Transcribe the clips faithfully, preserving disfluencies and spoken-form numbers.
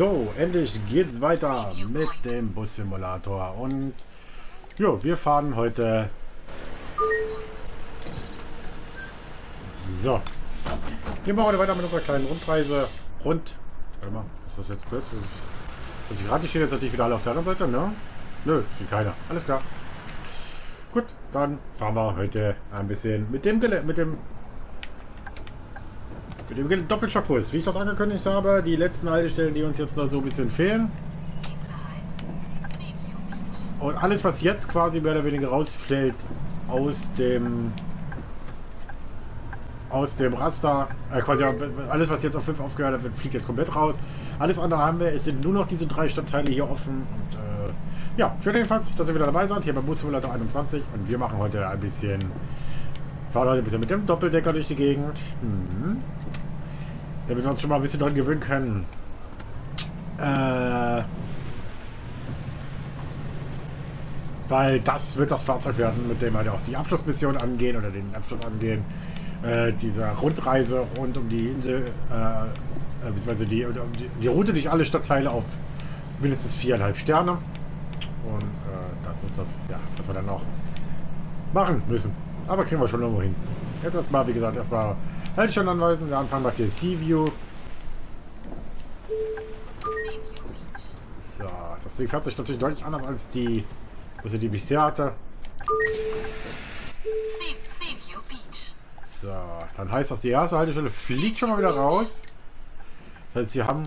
So, endlich geht's weiter mit dem Bus Simulator und jo, wir fahren heute so. Wir machen heute weiter mit unserer kleinen Rundreise rund. Warte mal, was ist das jetzt kurz? Und die Rate stehen jetzt natürlich wieder alle auf der anderen Seite, ne? Nö, steht keiner. Alles klar. Gut, dann fahren wir heute ein bisschen mit dem Gelä mit dem Mit dem Doppelstockkurs, wie ich das angekündigt habe, die letzten Haltestellen, die uns jetzt noch so ein bisschen fehlen. Und alles, was jetzt quasi mehr oder weniger rausfällt aus dem aus dem Raster, äh, quasi alles, was jetzt auf fünf aufgehört wird, fliegt jetzt komplett raus. Alles andere haben wir, es sind nur noch diese drei Stadtteile hier offen. Und, äh, ja, schön jedenfalls, dass ihr wieder dabei seid, hier bei Bus Simulator einundzwanzig und wir machen heute ein bisschen... fahren heute ein bisschen mit dem Doppeldecker durch die Gegend. Mhm. Damit wir uns schon mal ein bisschen dran gewöhnen können. Äh, weil das wird das Fahrzeug werden, mit dem wir halt auch die Abschlussmission angehen oder den Abschluss angehen. Äh, dieser Rundreise rund um die Insel, äh, beziehungsweise die, um die, die Route durch alle Stadtteile auf mindestens viereinhalb Sterne. Und äh, das ist das, ja, was wir dann auch machen müssen. Aber kriegen wir schon irgendwo hin. Jetzt erstmal, wie gesagt, erstmal halt schon anweisen. Wir anfangen macht hier Sea View. So, das Ding fährt sich natürlich deutlich anders als die, was ich die bisher hatte. So, dann heißt das, die erste Haltestelle fliegt schon mal wieder raus. Das heißt, wir haben...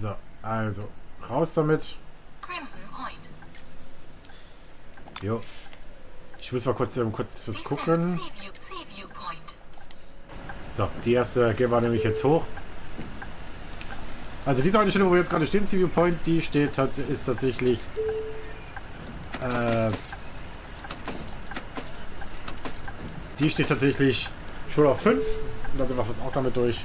So, also, raus damit. Jo. Ich muss mal kurz, um, kurz was gucken. So, die erste gehen wir nämlich jetzt hoch. Also diese eine Stelle, wo wir jetzt gerade stehen, Sea View Point, die steht, hat, ist tatsächlich äh, die steht tatsächlich schon auf fünf. Und dann sind wir fast auch damit durch.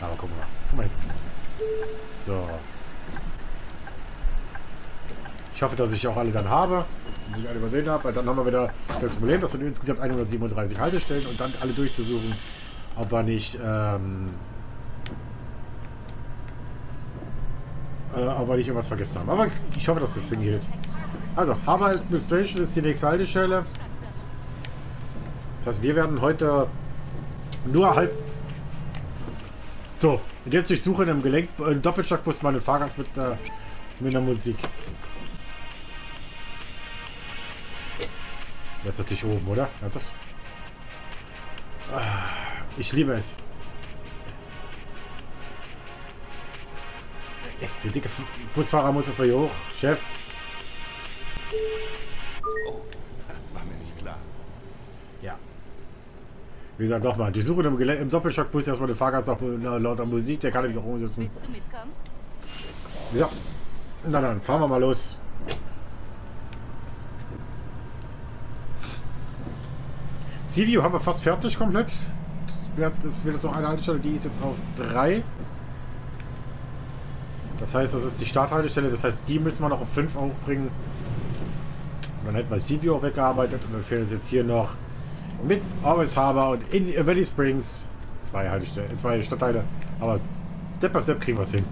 Aber gucken wir mal. Guck mal hin. So. Ich hoffe, dass ich auch alle dann habe, die ich alle übersehen habe, weil dann haben wir wieder das Problem, dass wir insgesamt hundertsiebenunddreißig Haltestellen und dann alle durchzusuchen, ob wir nicht, ähm, äh, ob wir nicht irgendwas vergessen haben. Aber ich hoffe, dass das hingeht. Also, Harbor Administration ist die nächste Haltestelle. Das heißt, wir werden heute nur halb... So. Und jetzt durchsuche in einem Gelenk im Doppelstockbus meine Fahrgast mit einer, mit einer Musik. Das ist natürlich oben, oder? Ernsthaft? Ich liebe es. Der dicke Busfahrer muss erstmal hier hoch. Chef. Oh, war mir nicht klar. Ja. Wie gesagt, nochmal, die Suche im, im Doppelschockbus erstmal den Fahrgast auf lauter Musik, der kann nämlich auch umsitzen. Ja, na dann, fahren wir mal los. Sea View haben wir fast fertig komplett. Das wird jetzt noch eine Haltestelle, die ist jetzt auf drei. Das heißt, das ist die Starthaltestelle, das heißt, die müssen wir noch auf fünf aufbringen. Und dann hätten wir Sea View auch weggearbeitet und dann fehlen uns jetzt hier noch mit Auris Harbor und in Valley Springs zwei Haltestellen, zwei Stadtteile, aber Step by Step kriegen wir es hin.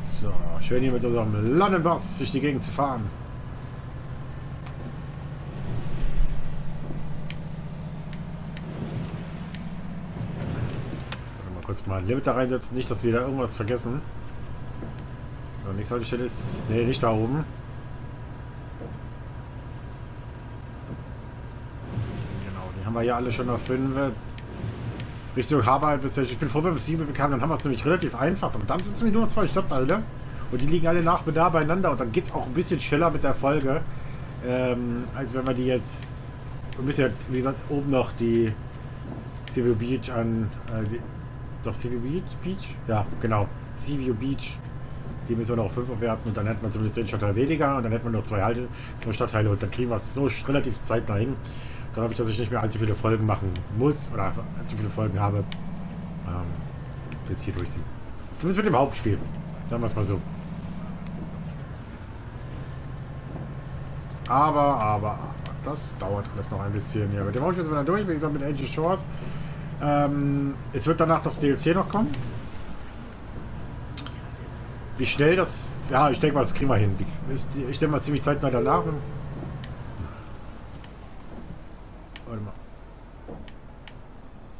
So, schön hier mit unserem London-Bus durch die Gegend zu fahren. Mal ein Limit da reinsetzen, nicht, dass wir da irgendwas vergessen. So, nächste Haltestelle ist... Ne, nicht da oben. Genau, die haben wir ja alle schon auf fünf. Richtung Harbor bis ich bin froh, wenn wir bis sieben bekamen, dann haben wir es nämlich relativ einfach. Und dann sind es nämlich nur noch zwei Stadtteile. Und die liegen alle nach Bedarf beieinander. Und dann geht es auch ein bisschen schneller mit der Folge. Ähm, als wenn wir die jetzt... Wir müssen ja, wie gesagt, oben noch die Sea View Beach an... Äh, die, Doch, Sea View Beach, Beach? Ja, genau. Sea View Beach. Die müssen wir noch auf fünf aufwerten und dann hätten wir zumindest den Stadtteil weniger und dann hätten wir noch zwei, Halte, zwei Stadtteile und dann kriegen wir es so relativ zeitnah hin. Dann hoffe ich, dass ich nicht mehr allzu viele Folgen machen muss oder allzu viele Folgen habe. Ähm, jetzt hier durchziehen. Zumindest mit dem Hauptspiel. Sagen wir es mal so. Aber, aber, aber. Das dauert alles noch ein bisschen. Ja, mit dem Hauptspiel sind wir dann durch. Wie gesagt, mit Angel Shores. Ähm, es wird danach das D L C noch kommen. Wie schnell das... Ja, ich denke mal, das kriegen wir hin. Ich denke mal, ziemlich zeitnah danach. Warte mal.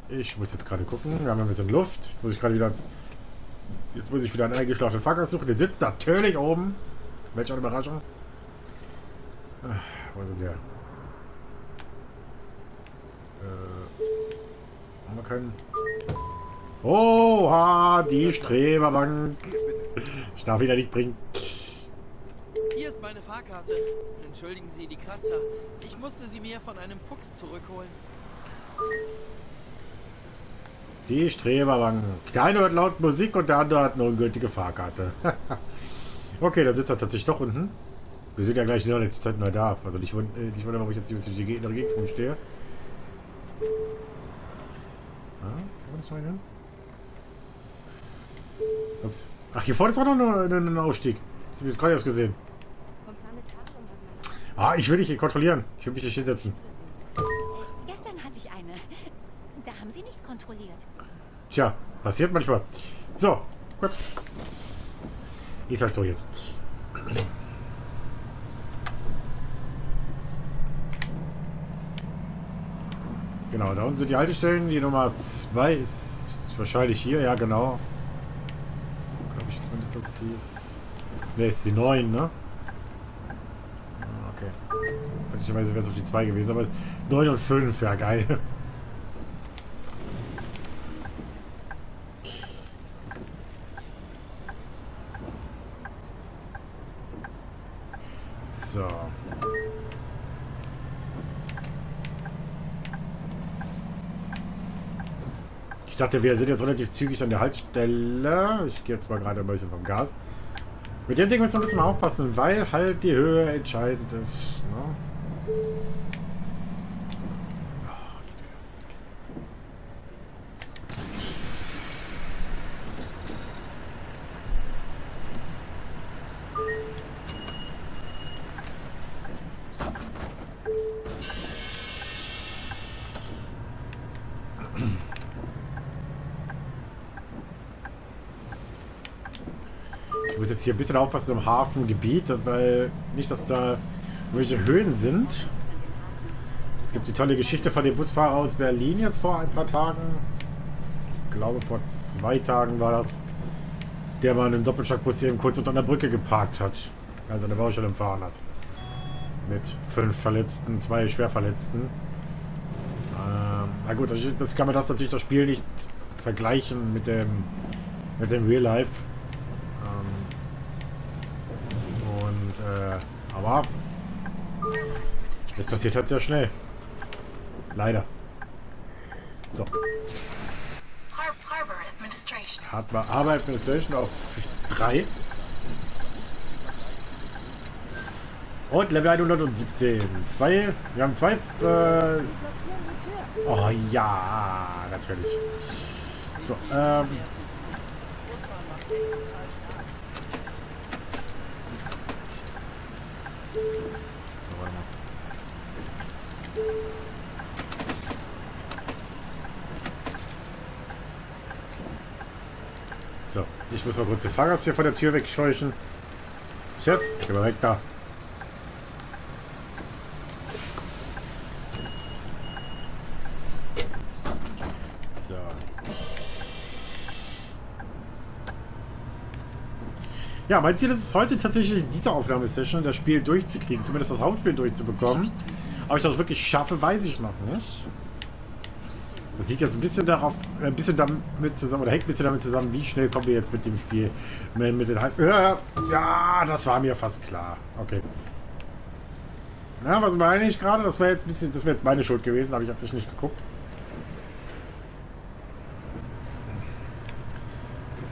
Ich muss jetzt gerade gucken. Wir haben ein bisschen Luft. Jetzt muss ich gerade wieder... Jetzt muss ich wieder einen eingeschlafenen Fahrgast suchen. Der sitzt natürlich oben. Welch eine Überraschung. Ach, wo ist denn der? Äh, haben wir keinen... Oha, die Streberbank. Ich darf wieder nicht bringen. Hier ist meine Fahrkarte. Entschuldigen Sie die Kratzer. Ich musste sie mir von einem Fuchs zurückholen. Die Streberbank. Der eine hört laut Musik und der andere hat eine ungültige Fahrkarte. Okay, dann sitzt er tatsächlich doch unten. Wir sind ja gleich noch jetzt Zeit neu da. Also nicht wundern, ob ich jetzt hier in der Gegend rumstehe. Ups. Ach, hier vorne ist auch noch ein Ausstieg. Jetzt habe ich das gerade erst gesehen. Ah, ich will dich hier kontrollieren. Ich will mich nicht hinsetzen. Gestern hatte ich eine. Da haben sie nichts kontrolliert. Tja, passiert manchmal. So, gut. Ist halt so jetzt. Genau, da unten sind die Haltestellen. Die Nummer zwei ist wahrscheinlich hier. Ja, genau. Glaube ich zumindest, dass sie ist. Ne, ist die neun, ne? Okay. Möglicherweise wäre es auf die zwei gewesen, aber neun und fünf, ja geil. So. Ich dachte, wir sind jetzt relativ zügig an der Haltestelle. Ich gehe jetzt mal gerade ein bisschen vom Gas. Mit dem Ding müssen wir ein bisschen aufpassen, weil halt die Höhe entscheidend ist. Ne? Ich muss jetzt hier ein bisschen aufpassen im Hafengebiet, weil nicht, dass da welche Höhen sind. Es gibt die tolle Geschichte von dem Busfahrer aus Berlin jetzt vor ein paar Tagen. Ich glaube vor zwei Tagen war das, der mal einen Doppelschockbus eben kurz unter einer Brücke geparkt hat. Also eine Baustelle umfahren hat. Mit fünf Verletzten, zwei Schwerverletzten. Ähm, na gut, das, das kann man das natürlich das Spiel nicht vergleichen mit dem, mit dem Real Life. Äh, aber es passiert halt sehr schnell. Leider. So. Harbor Administration. Harbor Administration auf drei. Und Level hundertsiebzehn. Zwei. Wir haben zwei. Äh, oh ja, natürlich. So, ähm. So, ich muss mal kurz den Fahrgast hier von der Tür wegscheuchen. Chef, ich bin direkt da. So. Ja, mein Ziel ist es heute tatsächlich in dieser Aufnahmesession das Spiel durchzukriegen, zumindest das Hauptspiel durchzubekommen. Ob ich das wirklich schaffe, weiß ich noch nicht. Das liegt jetzt ein bisschen darauf, ein bisschen damit zusammen, oder hängt ein bisschen damit zusammen, wie schnell kommen wir jetzt mit dem Spiel. Mit den äh, ja, das war mir fast klar. Okay. Na, was meine ich gerade? Das wäre jetzt ein bisschen, das wäre jetzt meine Schuld gewesen, habe ich natürlich nicht geguckt.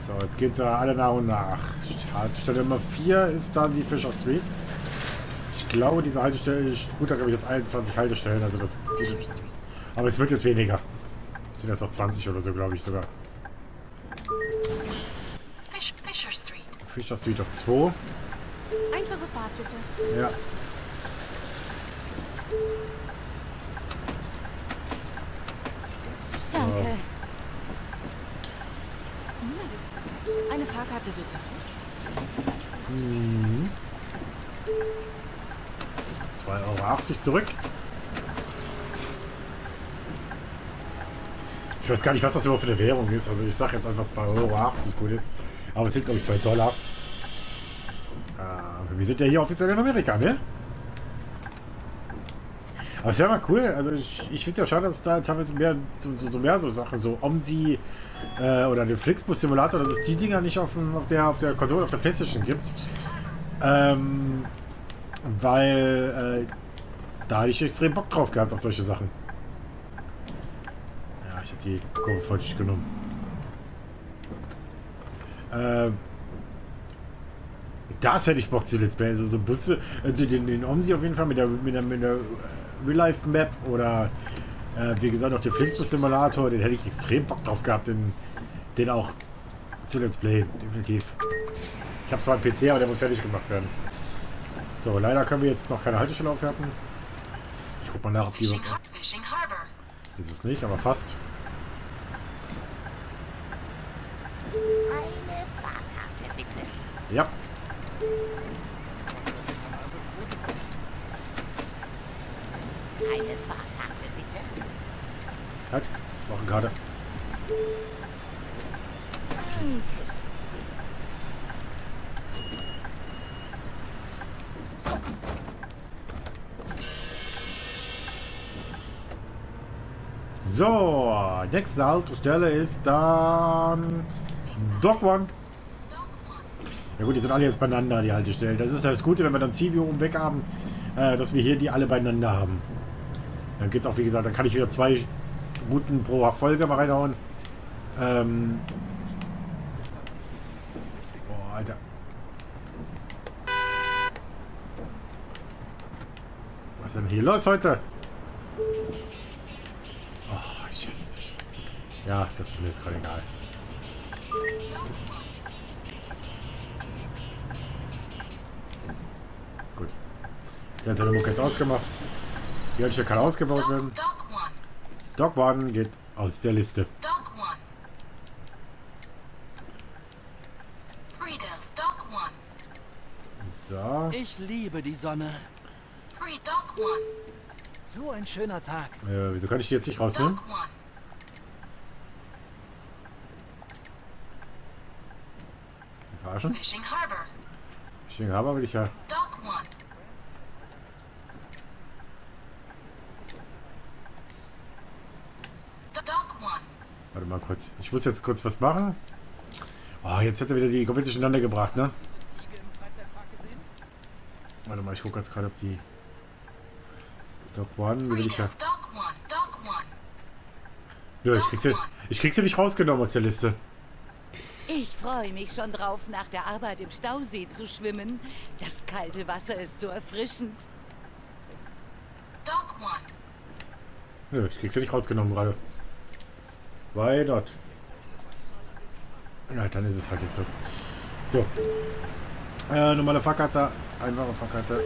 So, jetzt geht's ja alle nach und nach. Haltestelle Nummer vier ist dann die Fish of Street. Ich glaube, diese Haltestelle, ich, gut, da habe ich jetzt einundzwanzig Haltestellen, also das geht jetzt. Aber es wird jetzt weniger. Es sind jetzt noch zwanzig oder so, glaube ich sogar. Fischer Suite auf zwei. Einfache Fahrt bitte. Ja. So. Danke. Eine Fahrkarte bitte. Mhm. zwei Euro achtzig zurück. Ich weiß gar nicht, was das überhaupt für eine Währung ist. Also ich sage jetzt einfach zwei Euro achtzig, gut ist. Aber es sind, glaube ich, zwei Dollar. Äh, wir sind ja hier offiziell in Amerika, ne? Aber es wäre mal cool. Also ich, ich finde es ja schade, dass da teilweise mehr so, so mehr so Sachen, so Omsi äh, oder den Flixbus Simulator, dass es die Dinger nicht auf, dem, auf, der, auf der Konsole, auf der PlayStation gibt. Ähm, weil äh, da habe ich extrem Bock drauf gehabt auf solche Sachen. Ja, ich habe die Kurve falsch genommen. Ähm, das hätte ich Bock zu Let's Play. Also so Busse, also den, den Omsi auf jeden Fall mit der, mit der, mit der Real-Life-Map oder äh, wie gesagt auch den Flixbus-Simulator, den hätte ich extrem Bock drauf gehabt, den, den auch zu Let's Play, definitiv. Ich habe zwar einen P C, aber der muss fertig gemacht werden. So, leider können wir jetzt noch keine Haltestelle aufwerten. Ich guck mal nach, ob die was... Das ist es nicht, aber fast. Eine Fahrkarte, bitte. Ja. Eine Fahrkarte, bitte. Halt, noch eine Karte. So, nächste Haltestelle ist dann Dock One. Ja gut, die sind alle jetzt beieinander, die Haltestellen. Das ist das Gute, wenn wir dann Sea View oben weg haben, äh, dass wir hier die alle beieinander haben. Dann geht's auch, wie gesagt, dann kann ich wieder zwei Routen pro Folge mal reinhauen. Ähm Boah, Alter. Was ist denn hier los heute? Oh, Jesus. Ja, das ist mir jetzt gerade egal. Gut. Der hat seine Mucke jetzt ausgemacht. Die Haltestelle kann ausgebaut werden. Dock One geht aus der Liste. So. Ich liebe die Sonne. So ein schöner Tag. Äh, wieso kann ich die jetzt nicht rausnehmen? Verarschen? Fishing Harbor. Fishing Harbor will ich ja. Warte mal kurz. Ich muss jetzt kurz was machen. Oh, jetzt hätte er wieder die komplett durcheinander gebracht, ne? Warte mal, ich gucke jetzt gerade, ob die... Dock One, will ich ja... Ja, ich krieg sie, ich krieg sie nicht rausgenommen aus der Liste. Ich freue mich schon drauf, nach der Arbeit im Stausee zu schwimmen. Das kalte Wasser ist so erfrischend. Ja, ich krieg sie nicht rausgenommen gerade. Weil dort. Ja, dann ist es halt jetzt so. So. Äh, normale Fahrkarte, einfache Fahrkarte. Kann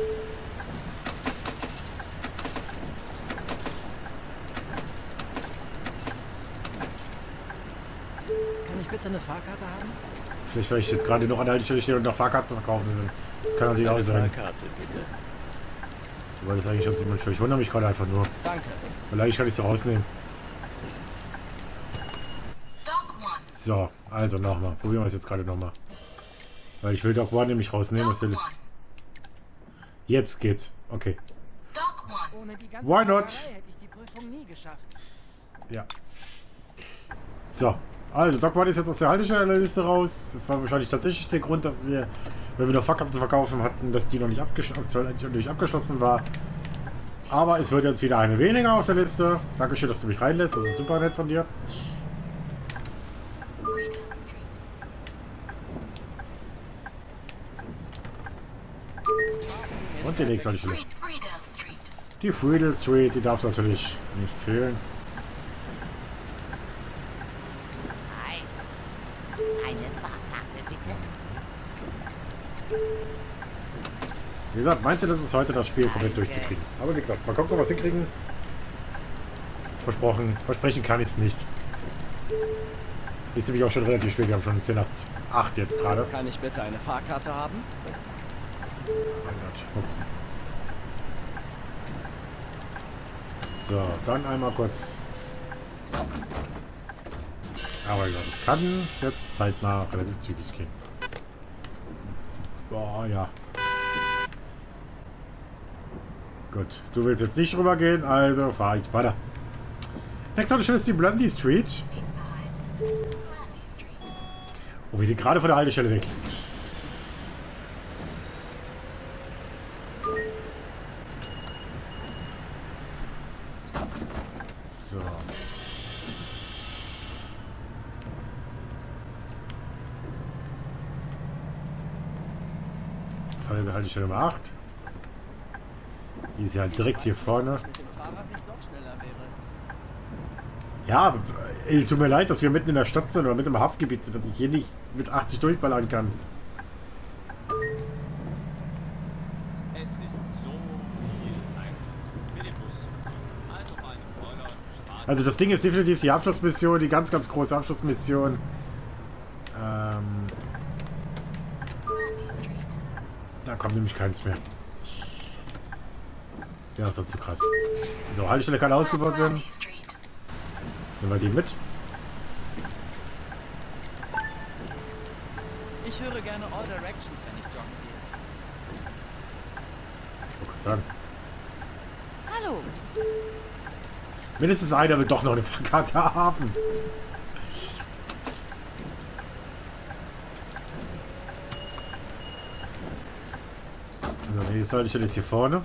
ich bitte eine Fahrkarte haben? Vielleicht, weil ich jetzt gerade noch an der Haltestelle stehe und noch Fahrkarten verkaufen sind. Das kann natürlich auch sein. Eine Fahrkarte, bitte. Wobei das eigentlich schon ziemlich schön. Ich wundere mich gerade einfach nur. Danke. Vielleicht kann ich sie rausnehmen. So, also nochmal. Probieren wir es jetzt gerade nochmal. Weil ich will Dock One nämlich rausnehmen. Was will... Jetzt geht's. Okay. Why not? Ja. So. Also, Dock One ist jetzt aus der Haltestellenliste raus. Das war wahrscheinlich tatsächlich der Grund, dass wir, wenn wir noch Fahrkarten zu verkaufen hatten, dass die noch nicht, abgesch noch nicht abgeschlossen war. Aber es wird jetzt wieder eine weniger auf der Liste. Dankeschön, dass du mich reinlässt. Das ist super nett von dir. Und die nächste Haltestelle. Die Friedel Street, die darf natürlich nicht fehlen. Eine Fahrkarte bitte. Wie gesagt, meinst du, das ist heute das Spiel komplett durchzukriegen? Aber wie gesagt, man kommt noch was hinkriegen. Versprochen, versprechen kann ich es nicht. Ist nämlich auch schon relativ spät, wir haben schon zehn nach acht jetzt gerade. Kann ich bitte eine Fahrkarte haben? So, dann einmal kurz. Aber ich glaube, es kann jetzt zeitnah relativ zügig gehen. Boah, ja. Gut, du willst jetzt nicht rüber gehen, also fahr ich weiter. Next Haltestelle ist die Blondie Street. Oh, wir sind gerade von der Haltestelle weg. So. Folge Haltestelle Nummer acht. Die ist ja direkt hier vorne. Ja, tut mir leid, dass wir mitten in der Stadt sind oder mitten im Haftgebiet sind, dass ich hier nicht mit achtzig durchballern kann. Es ist so viel einfacher, mit dem Bus zu fahren, als auf einem Roller Straße. Also das Ding ist definitiv die Abschlussmission, die ganz, ganz große Abschlussmission. Ähm, da kommt nämlich keins mehr. Ja, das ist zu krass. So, Haltestelle kann ausgebaut werden. Nehmen wir die mit. Ich höre gerne All Directions, wenn ich joggen gehe. Ich kann sagen. Hallo. Mindestens einer will doch noch eine Fahrkarte haben. Also, die Haltestelle ist hier vorne.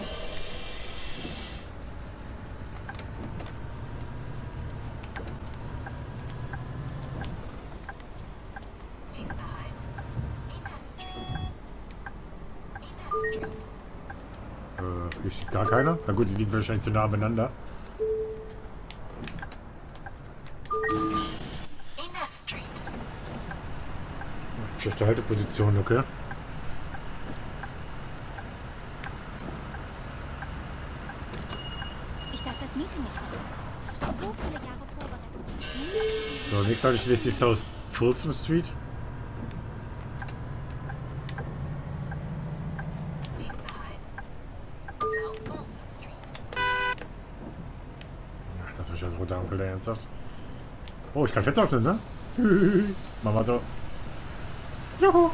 Gar keiner? Na gut, die liegen wahrscheinlich zu nah beieinander. Schlechte Halteposition, okay. Ich darf das Meeting nicht verpassen. So viele Jahre vorbereitet. So, nächstes Mal schließt sich aus Folsom Street. Oh, ich kann Fenster öffnen, ne? Machen wir so. Juhu.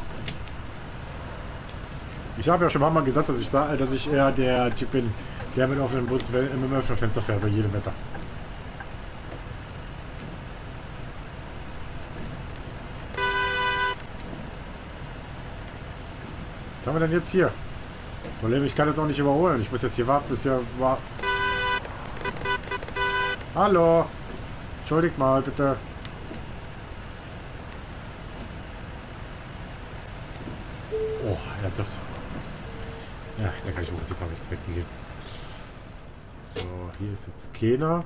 Ich habe ja schon mal gesagt, dass ich, dass ich eher der Typ bin, der mit offenen Bus im Öffnungsfenster fährt bei jedem Wetter. Was haben wir denn jetzt hier? Das Problem, ich kann jetzt auch nicht überholen. Ich muss jetzt hier warten, bis hier war. Hallo! Entschuldigt mal, bitte. Oh, ernsthaft. Ja, da kann ich wohl sogar jetzt weggehen. So, hier ist jetzt keiner.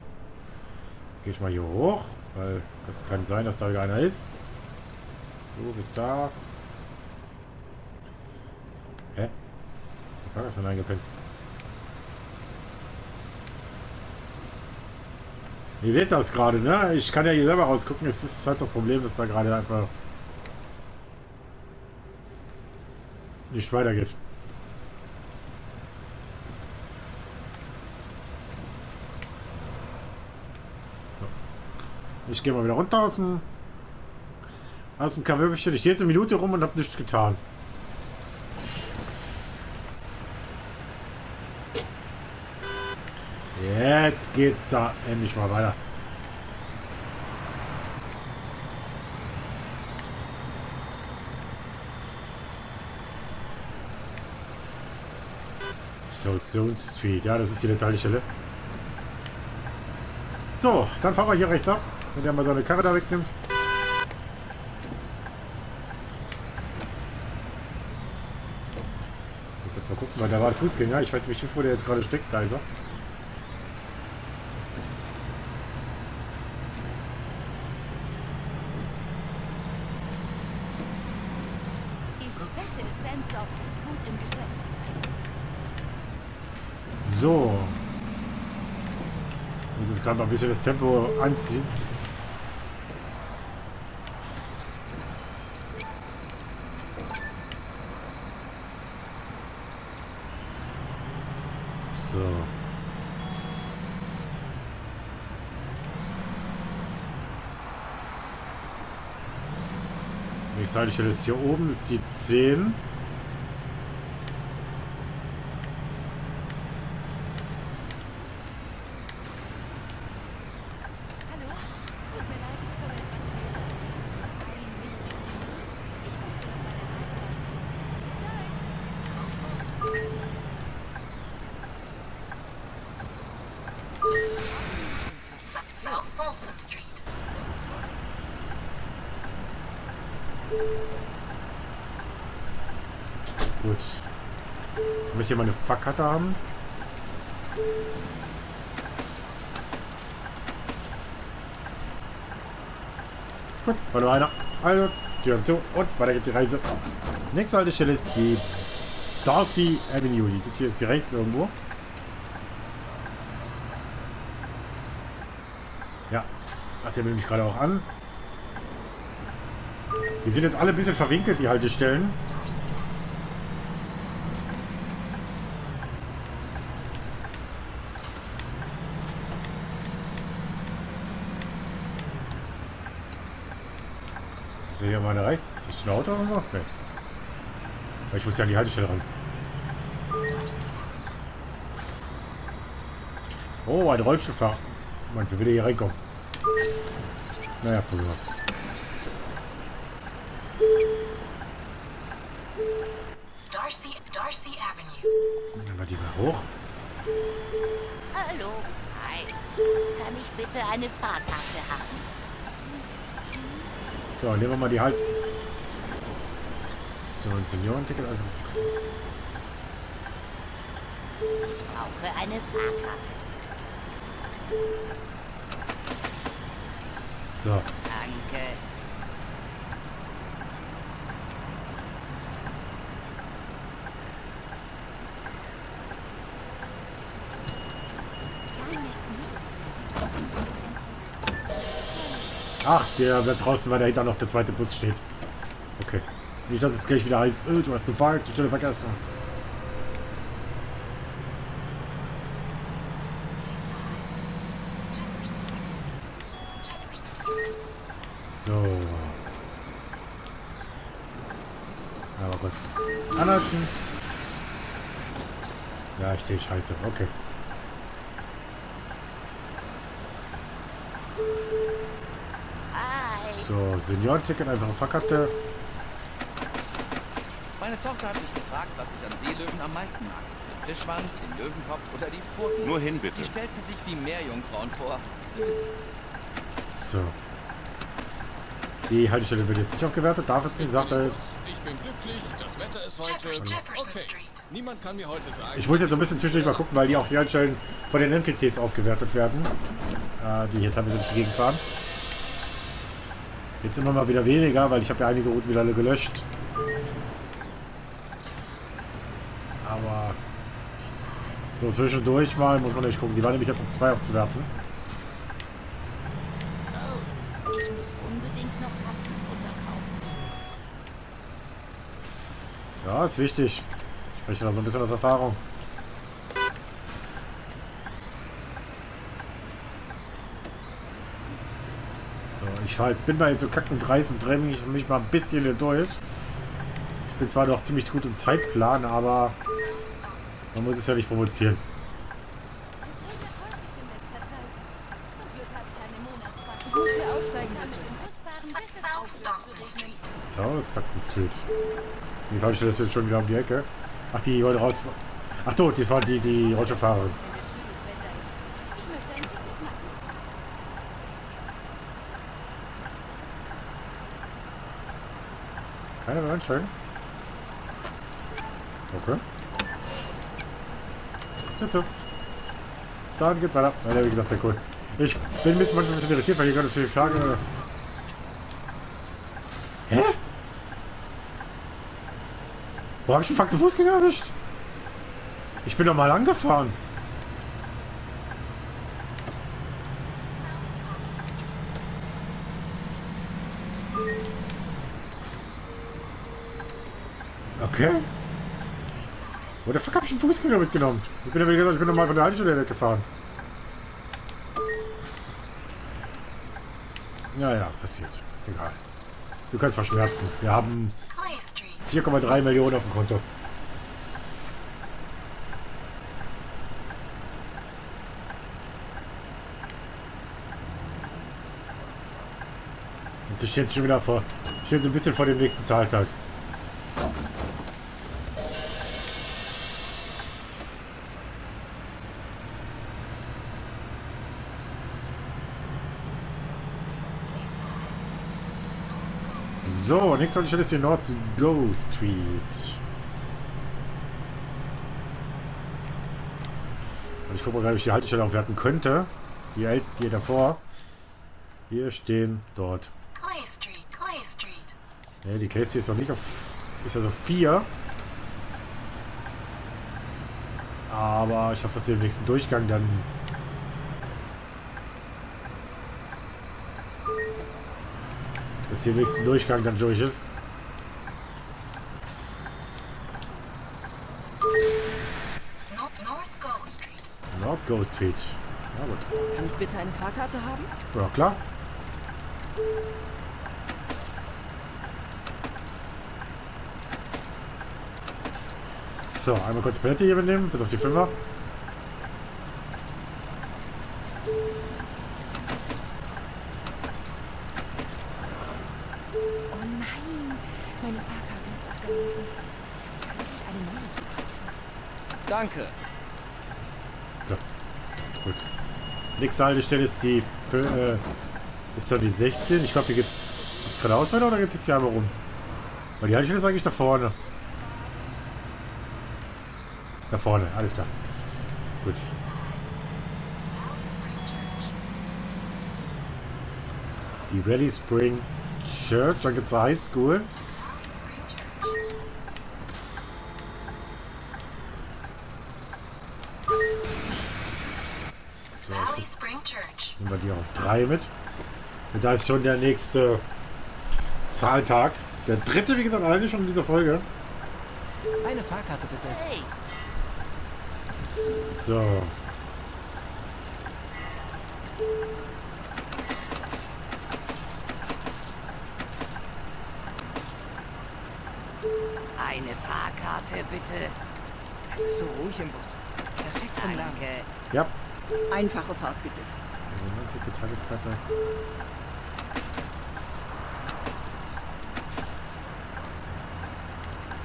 Gehe ich mal hier hoch, weil das kann sein, dass da wieder einer ist. Du bist da. Hä? Ich habe das schon eingepennt. Ihr seht das gerade, ne? Ich kann ja hier selber rausgucken. Es ist halt das Problem, dass da gerade einfach nicht weitergeht. Ich gehe mal wieder runter aus dem aus dem Kaffeebüchchen. Ich stehe jetzt eine Minute rum und habe nichts getan. Jetzt geht's da endlich mal weiter. Station Street. Ja, das ist die Detailstelle. So, dann fahren wir hier rechts ab, wenn der mal seine Karre da wegnimmt. So, mal gucken, weil da war ein Fußgänger. Ich weiß nicht, wo der jetzt gerade steckt. Da ist er. So. Ich muss jetzt gerade mal ein bisschen das Tempo anziehen. So. Nächste Haltestelle ist hier oben, das ist die zehn. Gut. Ich möchte hier mal eine Fahrkarte haben. Gut, war nur einer. Also, Tür zu und weiter geht die Reise. Nächste Haltestelle ist die Darcy Avenue. Die geht hier jetzt hier rechts irgendwo. Ja, hat der mich gerade auch an. Die sind jetzt alle ein bisschen verwinkelt, die Haltestellen. Ist ja hier mal rechts. Ist ein Auto oder noch? Nee. Aber ich muss ja an die Haltestelle ran. Oh, ein Rollstuhlfahrer. Mann, wir will hier reinkommen. Naja, probieren wir es. Die war hoch. Hallo. Hi. Kann ich bitte eine Fahrkarte haben? So, nehmen wir mal die Halt. So, ein Seniorenticket. Also. Ich brauche eine Fahrkarte. So. Danke. Ach, der da draußen, weil dahinter noch der zweite Bus steht. Okay. Nicht, dass es gleich wieder heißt, oh, du hast eine Fahrstelle vergessen. So. Aber kurz anhalten. Ja, ich stehe scheiße. Okay. So, Seniorenticket, einfache Fahrkarte. Meine Tochter hat mich gefragt, was ich an Seelöwen am meisten mag. Den Fischschwanz, den Löwenkopf oder die Pfoten. Nur hin, bitte. Sie stellt sie sich wie Meerjungfrauen vor. Süß. So. Die Haltestelle wird jetzt nicht aufgewertet. Darf es nicht, sagt er jetzt. Ich bin glücklich, das Wetter ist heute... Okay. Niemand kann mir heute sagen... Ich muss jetzt so ein bisschen zwischendurch mal gucken, weil die auch die Haltestellen von den N P Cs aufgewertet werden. Äh, die hier teilweise durch die Gegend fahren. Jetzt immer mal wieder weniger, weil ich habe ja einige Routen wieder alle gelöscht. Aber so zwischendurch mal muss man nicht gucken. Die war nämlich jetzt auf zwei aufzuwerfen. Oh, ich muss unbedingt noch Katzenfutter kaufen. Ja, ist wichtig. Ich spreche da so ein bisschen aus Erfahrung. Ich fahre jetzt, bin mal jetzt so kack und reiß und dränge ich mich mal ein bisschen hier durch. Ich bin zwar noch ziemlich gut im Zeitplan, aber man muss es ja nicht provozieren. So, ist Stockton Street. Die Haltestelle ist jetzt schon wieder um die Ecke. Ach, die wollte raus. Ach doch, das war die, die Rollstuhlfahrerin. Keine Brandschein. Okay. So. Dann geht's weiter. Ja, wie gesagt, sehr cool. Ich bin ein bisschen manchmal ein bisschen irritiert, weil hier gerade viele Fragen. Hä? Wo hab ich den fucking Fußgänger erwischt? Ich bin doch mal angefahren. Okay. Wo der Fuck hab ich einen Fußgänger mitgenommen? Ich bin ja, wie gesagt, ich bin nochmal von der Haltestelle weggefahren. Ja, ja, passiert. Egal. Du kannst verschmerzen. Wir haben vier Komma drei Millionen auf dem Konto. Jetzt steht schon wieder vor. Steht so ein bisschen vor dem nächsten Zahltag. So, nächstes Mal ist die North Go Street. Und ich gucke mal, ob ich die Haltestelle aufwerten könnte. Die hält hier davor. Hier stehen dort. Clay Street, Clay Street. Ne, die Clay Street ist noch nicht auf. Ist also vier. Aber ich hoffe, dass sie im nächsten Durchgang dann. Dass der nächste Durchgang dann durch ist. North, North Go Street. North Go Street. Na gut. Kann ich bitte eine Fahrkarte haben? Ja, klar. So, einmal kurz Palette hier mitnehmen, bis auf die Fünfer. Danke. So. Gut. Nächste Haltestelle ist die äh, ist doch die sechzehn. Ich glaube, hier geht's jetzt geradeaus weiter oder geht's jetzt hier einmal rum? Weil die Haltestelle ist eigentlich da vorne. Da vorne, alles klar. Gut. Die Valley Spring Church, dann gibt's eine High School. Nehmen wir die auf drei mit. Und da ist schon der nächste Zahltag. Der dritte, wie gesagt, alleine schon in dieser Folge. Eine Fahrkarte bitte. So. Eine Fahrkarte bitte. Das ist so ruhig im Bus. Perfekt zum Danke. Dank. Ja. Einfache Fahrt bitte. Die Tageskarte.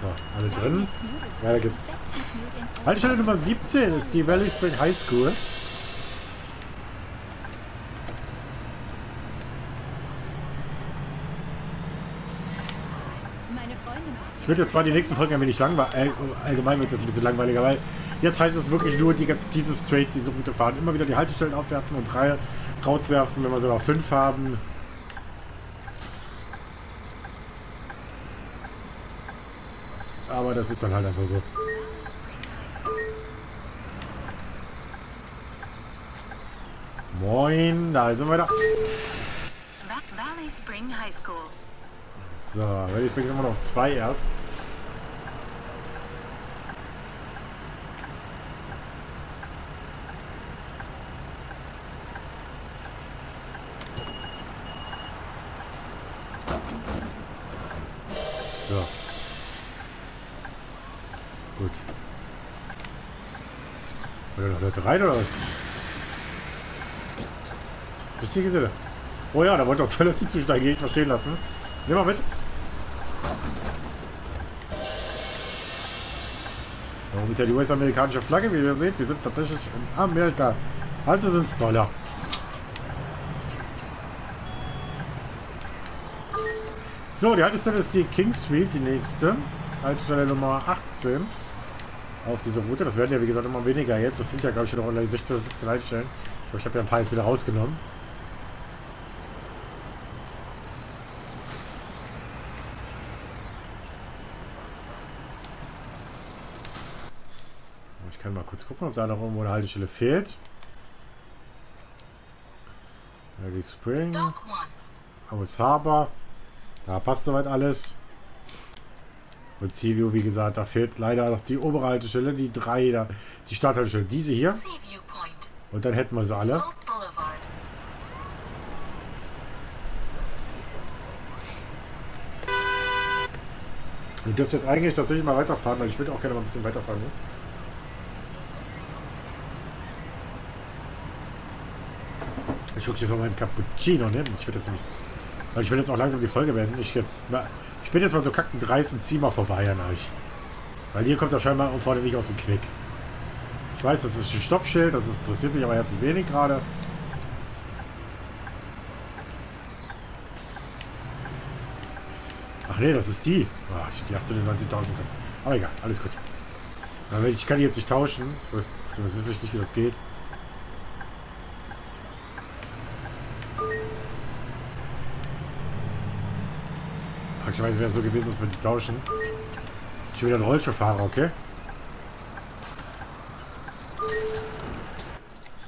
So, alle drin. Ja, da gibt's. Haltestelle Nummer siebzehn ist die Valley Spring High School. Es wird jetzt zwar die nächsten Folgen ein wenig langweilig, allgemein wird es jetzt ein bisschen langweiliger, weil jetzt heißt es wirklich nur, die ganze, dieses Straight, diese Route fahren. Immer wieder die Haltestellen aufwerfen und drei rauswerfen, wenn wir sogar fünf haben. Aber das ist dann halt einfach so. Moin, da sind wir da. Valley Spring High School. So, Valley Spring immer noch zwei erst. So. Gut. Oder noch Leute rein oder was? Das ist richtig gesehen. Oh ja, da wollte auch zwei Leute zusteigen, gehe ich mal stehen lassen. Nimm mal mit. Warum ist ja die U S-amerikanische Flagge, wie ihr seht? Wir sind tatsächlich in Amerika. Also sind es Dollar. So, die Haltestelle ist die King Street, die nächste. Haltestelle Nummer achtzehn auf dieser Route. Das werden ja, wie gesagt, immer weniger jetzt. Das sind ja, glaube ich, noch online sechzehn oder siebzehn Haltestellen. Ich glaube, ich habe ja ein paar jetzt wieder rausgenommen. Ich kann mal kurz gucken, ob da noch irgendwo eine Haltestelle fehlt. Valley Spring. Auris Harbor. Da passt soweit alles. Und Sea View, wie gesagt, da fehlt leider noch die obere Haltestelle, die drei da, die Starthaltestelle, diese hier. Und dann hätten wir sie alle. Ihr dürft jetzt eigentlich tatsächlich mal weiterfahren, weil ich will auch gerne mal ein bisschen weiterfahren. Ne? Ich gucke hier von meinem Cappuccino, ne? Ich will jetzt nicht. Aber ich will jetzt auch langsam die Folge beenden. Ich jetzt mal, ich bin jetzt mal so kacken dreist und zieh mal vorbei an euch. Weil hier kommt er scheinbar und vorne nicht aus dem Knick. Ich weiß, das ist ein Stoppschild, das ist, interessiert mich aber herzlich wenig gerade. Ach nee, das ist die. Oh, ich hab die achtzehn neunzig tauschen können. Aber egal, alles gut. Ich kann die jetzt nicht tauschen. Das wüsste ich nicht, wie das geht. Ich weiß, wäre so gewesen, als wenn die tauschen. Ich will wieder ein Rollstuhlfahrer, okay?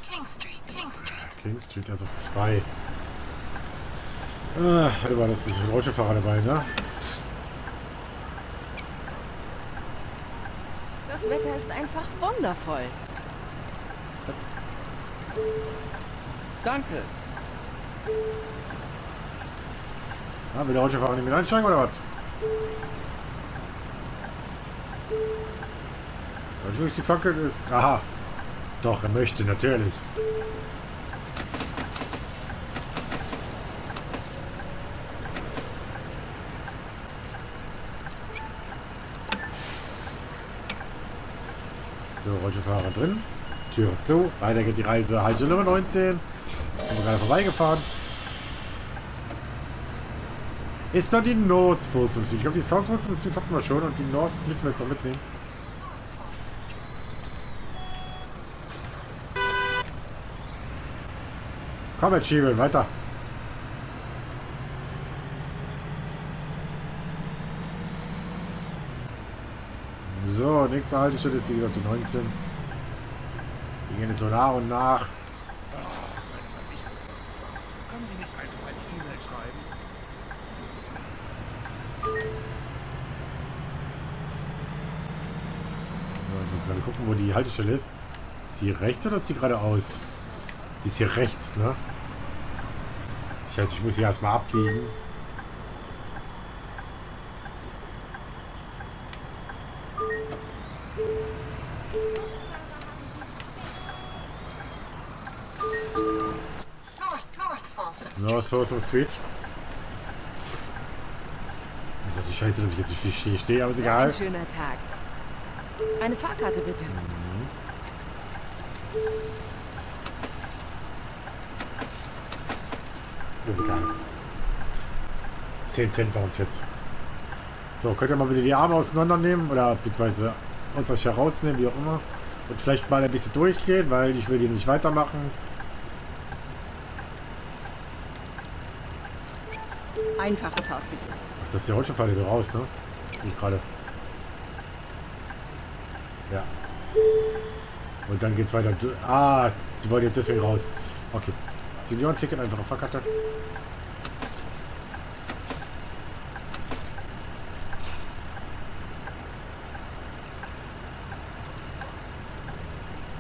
King Street, King Street. King Street, also zwei. Ah, da war das nicht ein Rollstuhlfahrer dabei, ne? Das Wetter ist einfach wundervoll. Danke. Ah, will der Rollstuhlfahrer nicht mit einsteigen oder was? Natürlich, die Fackel ist. Aha. Doch, er möchte, natürlich. So, Rollstuhlfahrer drin. Tür zu. Weiter geht die Reise. Halte Nummer neunzehn. Sind wir gerade vorbeigefahren. Ist da die North Full zum Süden? Ich glaube, die South Full zum Süden hatten wir schon und die North müssen wir jetzt noch mitnehmen. Komm jetzt, Schiebel, weiter. So, nächste Haltestelle ist wie gesagt die neunzehn. Wir gehen jetzt so nach und nach. Mal gucken, wo die Haltestelle ist. Ist sie rechts oder ist sie geradeaus? Die ist hier rechts, ne? Ich weiß, ich muss hier erstmal abbiegen. North Folsom Street. Ist doch die Scheiße, dass ich jetzt nicht stehe, stehe, aber ist egal. Ein schöner Tag. Eine Fahrkarte bitte. Das ist egal. zehn Cent bei uns jetzt. So, könnt ihr mal wieder die Arme auseinandernehmen oder beziehungsweise aus euch herausnehmen, wie auch immer. Und vielleicht mal ein bisschen durchgehen, weil ich will die nicht weitermachen. Einfache Fahrt bitte. Ach, das ist ja heute schon Fall wieder raus, ne? Ich gerade. Ja. Und dann geht's weiter. Ah, sie wollen jetzt deswegen raus. Okay. Seniorenticket, einfache Fahrkarte.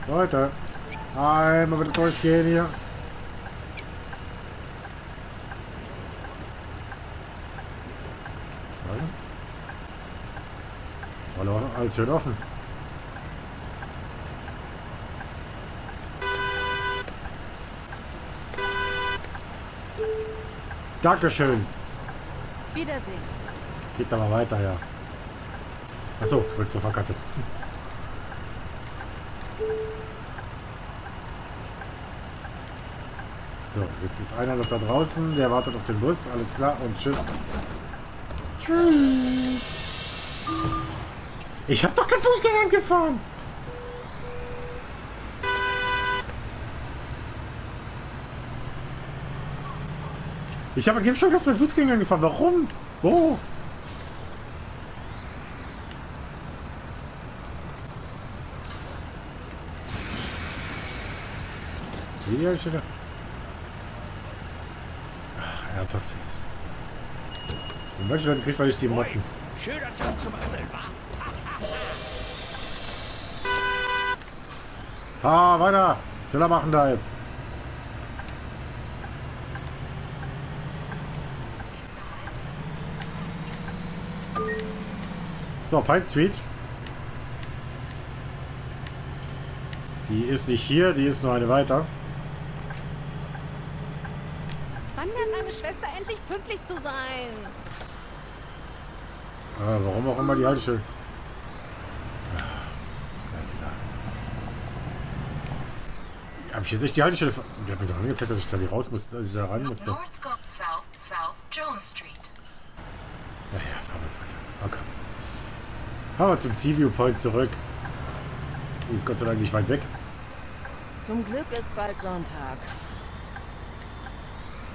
Leute. Einmal wieder durchgehen hier. Das war doch alles schön offen. Dankeschön. Wiedersehen. Geht da mal weiter, ja. Achso, ich wollte zur Fahrkarte. So, jetzt ist einer noch da draußen, der wartet auf den Bus, alles klar und tschüss. Tschüss. Ich hab doch keinen Fußgänger angefahren. Ich habe eben schon ganz mit Fußgängern gefahren. Warum? Wo? Hier ist er. Ach, ernsthaft. Ich möchte Leute kriegt, weil ich die Motten. Schöner Tag zum Angeln, wa? Ah, weiter! Schneller machen da jetzt! So, Pine Street. Die ist nicht hier, die ist nur eine weiter. Wann wird meine Schwester endlich pünktlich zu sein? Ah, warum auch immer die Haltestelle. Ah, alles klar. Hab ich jetzt echt die Haltestelle? Der hat mir doch angezeigt, dass ich da nicht raus muss, dass ich da rein muss. Naja, fahren wir jetzt weiter. Okay. Fahren wir zum Sea View Point zurück. Die ist Gott sei Dank nicht weit weg. Zum Glück ist bald Sonntag.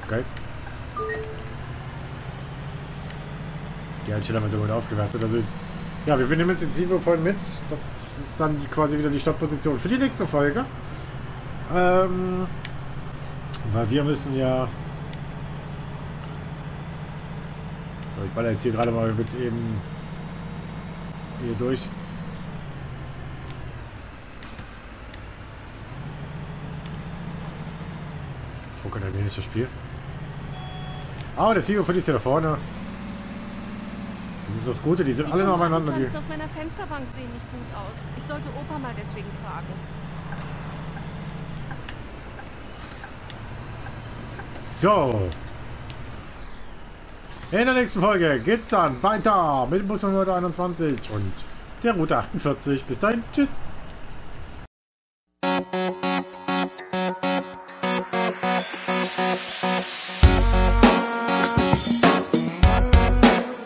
Okay. Die Einstellung haben wir so gut aufgewertet. Also, ja, wir nehmen jetzt den Sea View Point mit. Das ist dann quasi wieder die Startposition für die nächste Folge. Ähm, weil wir müssen ja... Ich baller jetzt hier gerade mal mit eben hier durch. Das war kein italienisches Spiel. Aber der Sea View Point ist ja da vorne. Das ist das Gute, die sind die alle noch beieinander. Die Tomaten auf meiner Fensterbank sehen nicht gut aus. Ich sollte Opa mal deswegen fragen. So. In der nächsten Folge geht's dann weiter mit dem Bus Simulator einundzwanzig und der Route achtundvierzig. Bis dahin, tschüss.